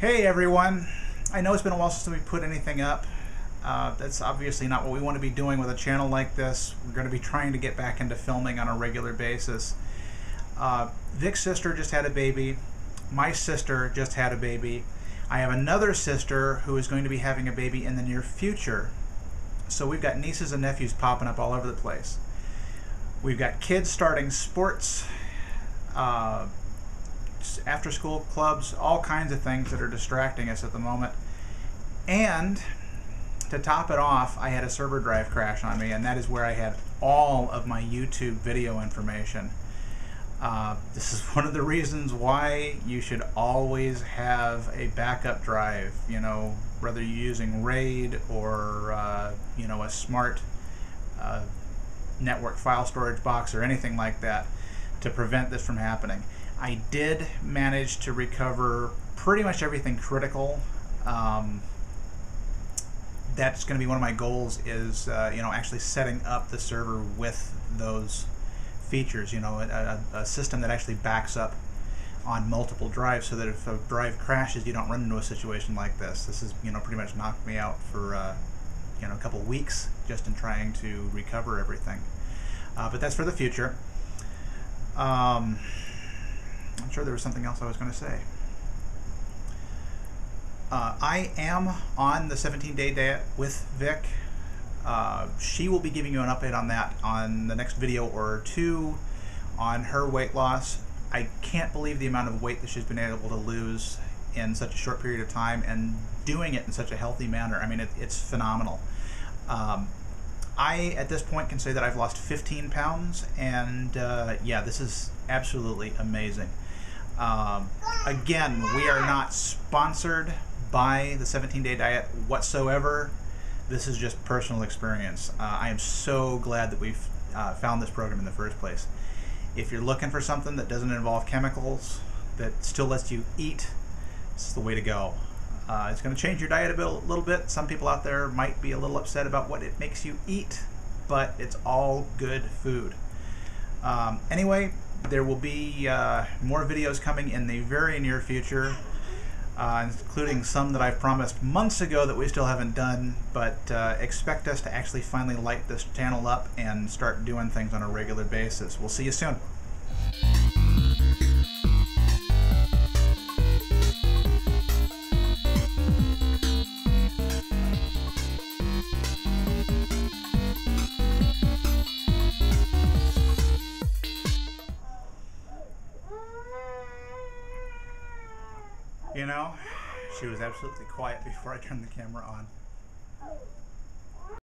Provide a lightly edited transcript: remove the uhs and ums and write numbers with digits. Hey everyone, I know it's been a while since we put anything up. That's obviously not what we want to be doing with a channel like this. We're going to be trying to get back into filming on a regular basis. Vic's sister just had a baby. My sister just had a baby. I have another sister who is going to be having a baby in the near future. So we've got nieces and nephews popping up all over the place. We've got kids starting sports, after school clubs, all kinds of things that are distracting us at the moment. And to top it off, I had a server drive crash on me, and that is where I had all of my YouTube video information. This is one of the reasons why you should always have a backup drive, you know, whether you're using RAID or you know, a smart network file storage box or anything like that, to prevent this from happening. I did manage to recover pretty much everything critical. That's going to be one of my goals, is you know, actually setting up the server with those features, you know, a system that actually backs up on multiple drives, so that if a drive crashes, you don't run into a situation like this. This is, you know, pretty much knocked me out for you know, a couple weeks just in trying to recover everything. But that's for the future. I'm sure there was something else I was going to say. I am on the 17 Day Diet with Vic. She will be giving you an update on that on the next video or two on her weight loss. I can't believe the amount of weight that she's been able to lose in such a short period of time, and doing it in such a healthy manner. I mean, it's phenomenal. I, at this point, can say that I've lost 15 pounds, and yeah, this is absolutely amazing. Again, we are not sponsored by the 17 Day Diet whatsoever. This is just personal experience. I am so glad that we've found this program in the first place. If you're looking for something that doesn't involve chemicals, that still lets you eat, this is the way to go. It's going to change your diet a little bit. Some people out there might be a little upset about what it makes you eat, but it's all good food. Anyway, there will be more videos coming in the very near future, including some that I've promised months ago that we still haven't done, but expect us to actually finally light this channel up and start doing things on a regular basis. We'll see you soon. You know, she was absolutely quiet before I turned the camera on.